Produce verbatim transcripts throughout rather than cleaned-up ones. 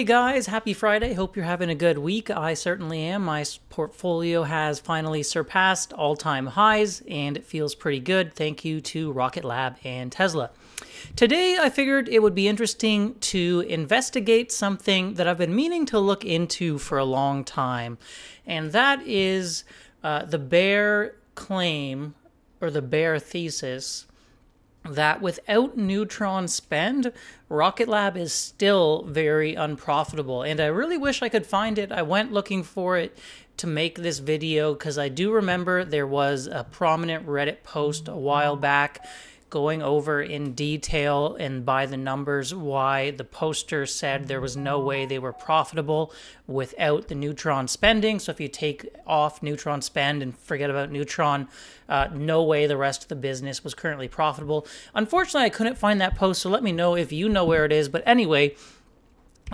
Hey guys, happy Friday. Hope you're having a good week. I certainly am. My portfolio has finally surpassed all-time highs and it feels pretty good. Thank you to Rocket Lab and Tesla. Today, I figured it would be interesting to investigate something that I've been meaning to look into for a long time, and that is uh, the bear claim or the bear thesis that without Neutron spend, Rocket Lab is still very unprofitable. And I really wish I could find it. I went looking for it to make this video because I do remember there was a prominent Reddit post a while back going over in detail and by the numbers why the poster said there was no way they were profitable without the Neutron spending. So if you take off Neutron spend and forget about Neutron, uh, no way the rest of the business was currently profitable. Unfortunately, I couldn't find that post, so let me know if you know where it is. But anyway,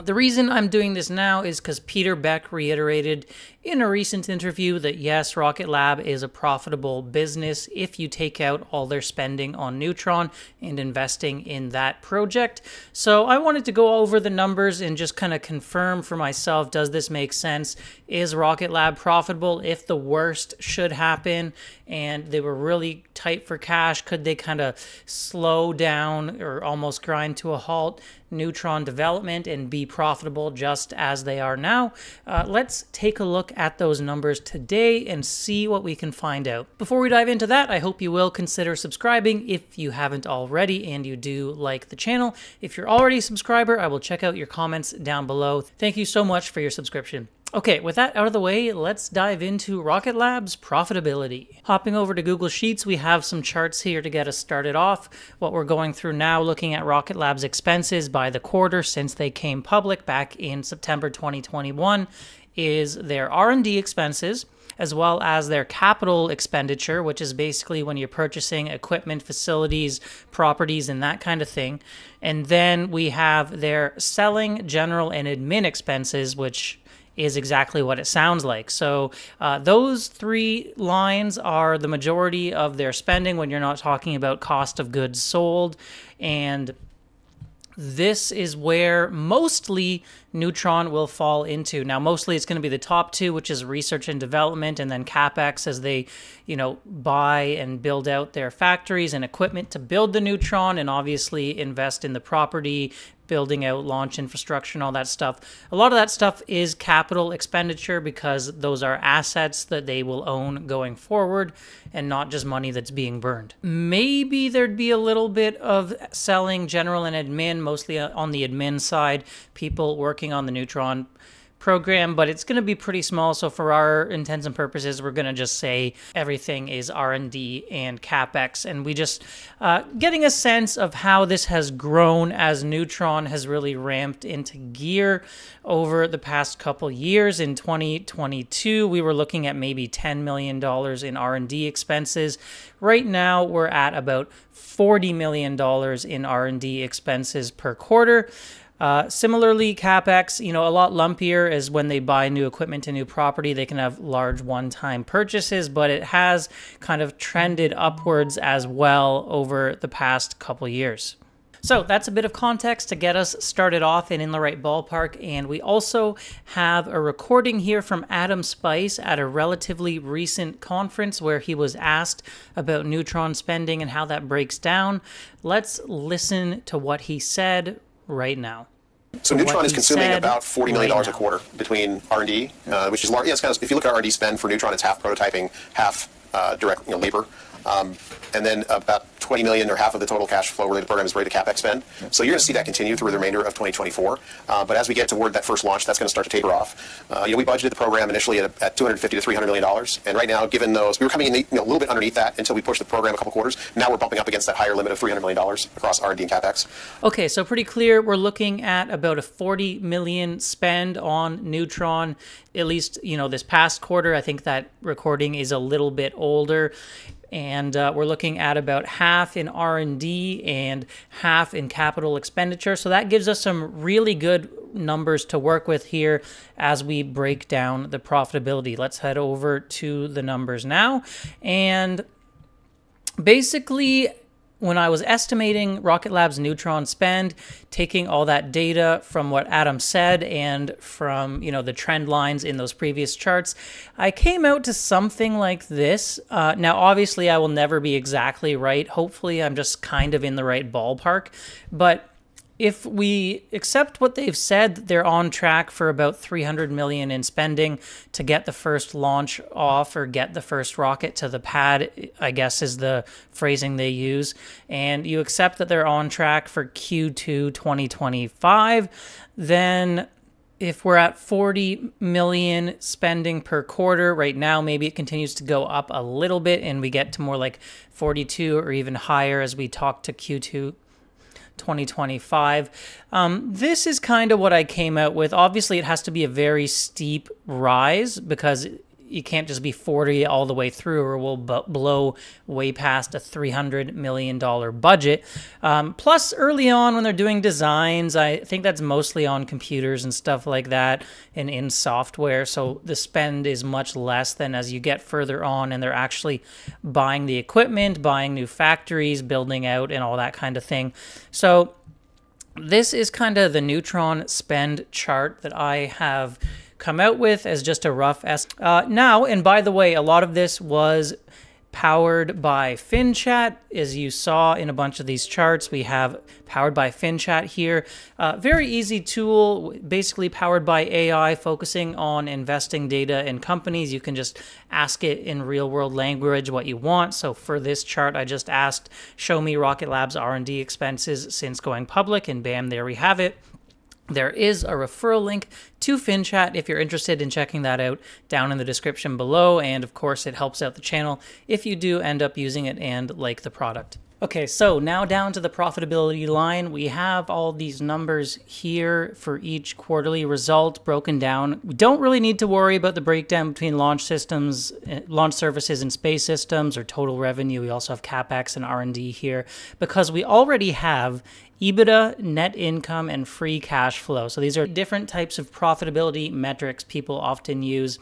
the reason I'm doing this now is because Peter Beck reiterated in a recent interview that yes, Rocket Lab is a profitable business if you take out all their spending on Neutron and investing in that project. So I wanted to go over the numbers and just kind of confirm for myself, does this make sense? Is Rocket Lab profitable if the worst should happen and they were really tight for cash? Could they kind of slow down or almost grind to a halt Neutron development and be profitable just as they are now? Uh, let's take a look at those numbers today and see what we can find out. Before we dive into that, I hope you will consider subscribing if you haven't already and you do like the channel. If you're already a subscriber, I will check out your comments down below. Thank you so much for your subscription. Okay, with that out of the way, let's dive into Rocket Lab's profitability. Hopping over to Google Sheets, we have some charts here to get us started off. What we're going through now, looking at Rocket Lab's expenses by the quarter since they came public back in September twenty twenty-one, is their R and D expenses, as well as their capital expenditure, which is basically when you're purchasing equipment, facilities, properties, and that kind of thing. And then we have their selling, general, and admin expenses, which is exactly what it sounds like. So uh, those three lines are the majority of their spending when you're not talking about cost of goods sold. And this is where mostly Neutron will fall into. Now, mostly it's going to be the top two, which is research and development, and then CapEx as they, you know, buy and build out their factories and equipment to build the Neutron, and obviously invest in the property, building out launch infrastructure and all that stuff. A lot of that stuff is capital expenditure because those are assets that they will own going forward and not just money that's being burned. Maybe there'd be a little bit of selling, general, and admin, mostly on the admin side, people working on the Neutron program, but it's going to be pretty small. So for our intents and purposes, we're going to just say everything is R and D and CapEx. And we just uh, getting a sense of how this has grown as Neutron has really ramped into gear over the past couple years. In twenty twenty-two, we were looking at maybe ten million dollars in R and D expenses. Right now, we're at about forty million dollars in R and D expenses per quarter. Uh, similarly, CapEx, you know, a lot lumpier is when they buy new equipment and new property. They can have large one-time purchases, but it has kind of trended upwards as well over the past couple years. So that's a bit of context to get us started off and in the right ballpark. And we also have a recording here from Adam Spice at a relatively recent conference where he was asked about Neutron spending and how that breaks down. Let's listen to what he said right now. So Neutron is consuming about forty million dollars a quarter between R and D, uh, which is large. Yeah, it's kind of, if you look at R and D spend for Neutron, it's half prototyping, half uh, direct you know, labor. Um, and then about twenty million dollars or half of the total cash flow related program is related to CapEx spend. So you're going to see that continue through the remainder of twenty twenty-four. Uh, but as we get toward that first launch, that's going to start to taper off. Uh, you know, we budgeted the program initially at, at two hundred fifty to three hundred million dollars. And right now, given those, we were coming in you know, a little bit underneath that until we pushed the program a couple quarters. Now we're bumping up against that higher limit of three hundred million dollars across R and D and CapEx. Okay, so pretty clear. We're looking at about a forty million dollars spend on Neutron, at least you know this past quarter. I think that recording is a little bit older. And uh, we're looking at about half in R and D and half in capital expenditure. So that gives us some really good numbers to work with here as we break down the profitability. Let's head over to the numbers now. And basically, When I was estimating Rocket Lab's Neutron spend, taking all that data from what Adam said and from, you know, the trend lines in those previous charts, I came out to something like this. Uh, now, obviously, I will never be exactly right. Hopefully, I'm just kind of in the right ballpark. But if we accept what they've said, they're on track for about three hundred million dollars in spending to get the first launch off, or get the first rocket to the pad, I guess is the phrasing they use. And you accept that they're on track for Q two twenty twenty-five, then if we're at forty million spending per quarter right now, maybe it continues to go up a little bit and we get to more like forty-two or even higher as we talk to Q two twenty twenty-five. Um, this is kind of what I came out with. Obviously, it has to be a very steep rise, because you can't just be forty all the way through, or we'll b blow way past a three hundred million dollar budget. Um, plus, early on when they're doing designs, I think that's mostly on computers and stuff like that, and in software, so the spend is much less than as you get further on, and they're actually buying the equipment, buying new factories, building out, and all that kind of thing. So this is kind of the Neutron spend chart that I have come out with as just a rough estimate. Uh, now, and by the way, a lot of this was powered by FinChat. As you saw in a bunch of these charts, we have powered by FinChat here. Uh, very easy tool, basically powered by A I, focusing on investing data in companies. You can just ask it in real world language what you want. So for this chart, I just asked, show me Rocket Lab's R and D expenses since going public, and bam, there we have it. There is a referral link to FinChat if you're interested in checking that out down in the description below. And of course, it helps out the channel if you do end up using it and like the product. Okay, so now down to the profitability line. We have all these numbers here for each quarterly result broken down. We don't really need to worry about the breakdown between launch systems, launch services and space systems, or total revenue. We also have CapEx and R and D here, because we already have EBITDA, net income, and free cash flow. So these are different types of profitability metrics people often use.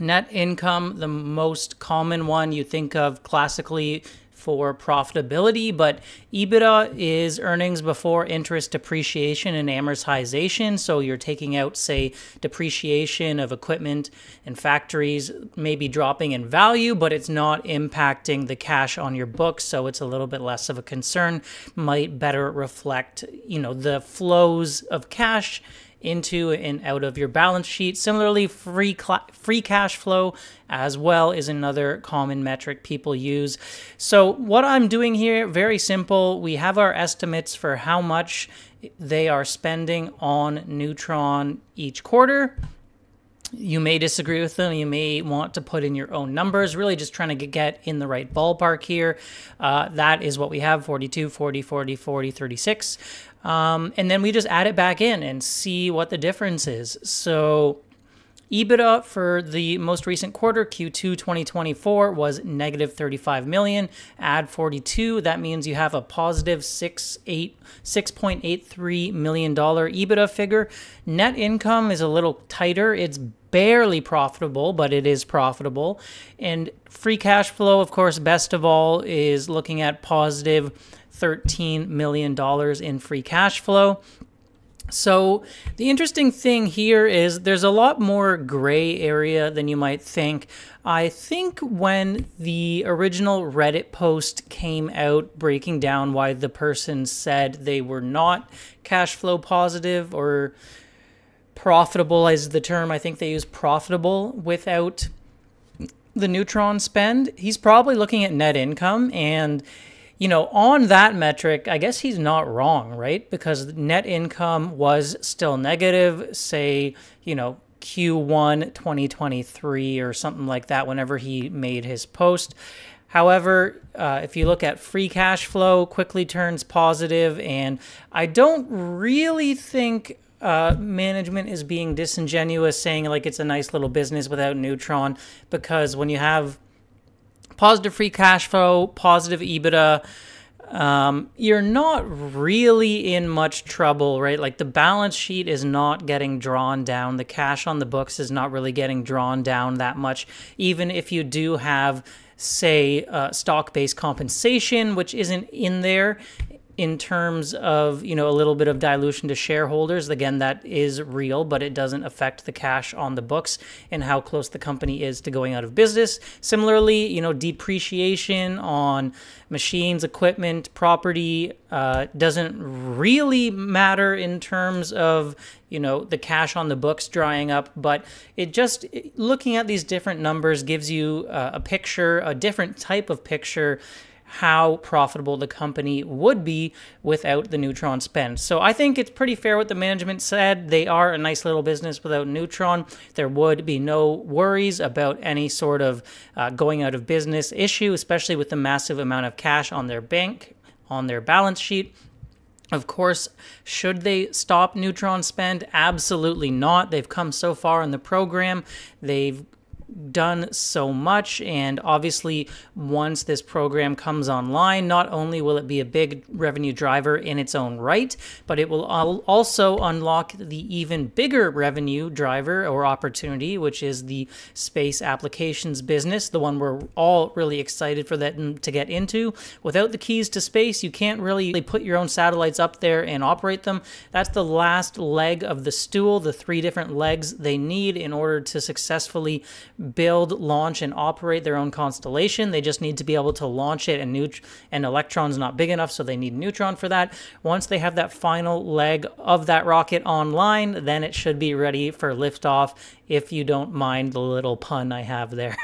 Net income, the most common one you think of classically for profitability, but EBITDA is earnings before interest, depreciation, and amortization. So you're taking out, say, depreciation of equipment and factories, maybe dropping in value, but it's not impacting the cash on your books, so it's a little bit less of a concern, might better reflect, you know, the flows of cash into and out of your balance sheet. Similarly, free free cash flow as well is another common metric people use. So what I'm doing here, very simple. We have our estimates for how much they are spending on Neutron each quarter. You may disagree with them. You may want to put in your own numbers, really just trying to get in the right ballpark here. Uh, that is what we have, forty-two, forty, forty, forty, thirty-six. Um, and then we just add it back in and see what the difference is. So EBITDA for the most recent quarter, Q two twenty twenty-four, was negative thirty-five million. Add forty-two, that means you have a positive six point eight three million dollar EBITDA figure. Net income is a little tighter. It's barely profitable, but it is profitable. And free cash flow, of course, best of all, is looking at positive thirteen million dollars in free cash flow. So the interesting thing here is there's a lot more gray area than you might think. I think when the original Reddit post came out breaking down why the person said they were not cash flow positive, or profitable is the term I think they use, profitable without the Neutron spend, he's probably looking at net income. And you know, on that metric, I guess he's not wrong, right? Because net income was still negative, say, you know, Q one twenty twenty-three or something like that, whenever he made his post. However, uh, if you look at free cash flow, quickly turns positive, and I don't really think Uh, management is being disingenuous, saying like it's a nice little business without Neutron, because when you have positive free cash flow, positive EBITDA, um, you're not really in much trouble, right? Like the balance sheet is not getting drawn down. The cash on the books is not really getting drawn down that much, even if you do have, say, uh, stock-based compensation, which isn't in there. In terms of, you know, a little bit of dilution to shareholders, again, that is real, but it doesn't affect the cash on the books and how close the company is to going out of business. Similarly, you know, depreciation on machines, equipment, property uh, doesn't really matter in terms of, you know, the cash on the books drying up, but it just, looking at these different numbers gives you uh, a picture, a different type of picture, how profitable the company would be without the Neutron spend. So I think it's pretty fair what the management said. They are a nice little business without Neutron. There would be no worries about any sort of uh, going out of business issue, especially with the massive amount of cash on their bank, on their balance sheet. Of course, should they stop Neutron spend? Absolutely not. They've come so far in the program. They've done so much, and obviously once this program comes online, not only will it be a big revenue driver in its own right, but it will also unlock the even bigger revenue driver or opportunity, which is the space applications business, the one we're all really excited for that to get into. Without the keys to space, you can't really put your own satellites up there and operate them. That's the last leg of the stool, the three different legs they need in order to successfully build, launch, and operate their own constellation. They just need to be able to launch it, and, neut and Electron's not big enough, so they need Neutron for that. Once they have that final leg of that rocket online, then it should be ready for liftoff, if you don't mind the little pun I have there.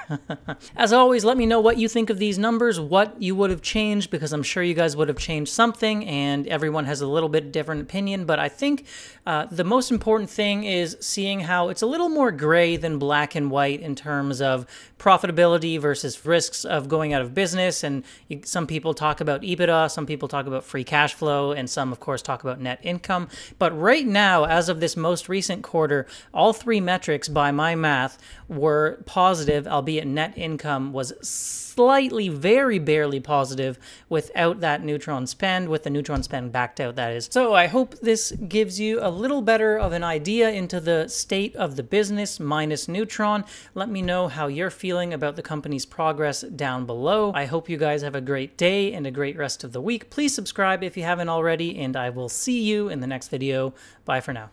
As always, let me know what you think of these numbers, what you would have changed, because I'm sure you guys would have changed something, and everyone has a little bit different opinion, but I think uh, the most important thing is seeing how it's a little more gray than black and white in terms of profitability versus risks of going out of business. And you, some people talk about EBITDA, some people talk about free cash flow, and some, of course, talk about net income. But right now, as of this most recent quarter, all three metrics, by my math, were positive, albeit net income was slightly, very barely positive without that Neutron spend, with the Neutron spend backed out, that is. So I hope this gives you a little better of an idea into the state of the business minus Neutron. Let me know how you're feeling about the company's progress down below. I hope you guys have a great day and a great rest of the week. Please subscribe if you haven't already, and I will see you in the next video. Bye for now.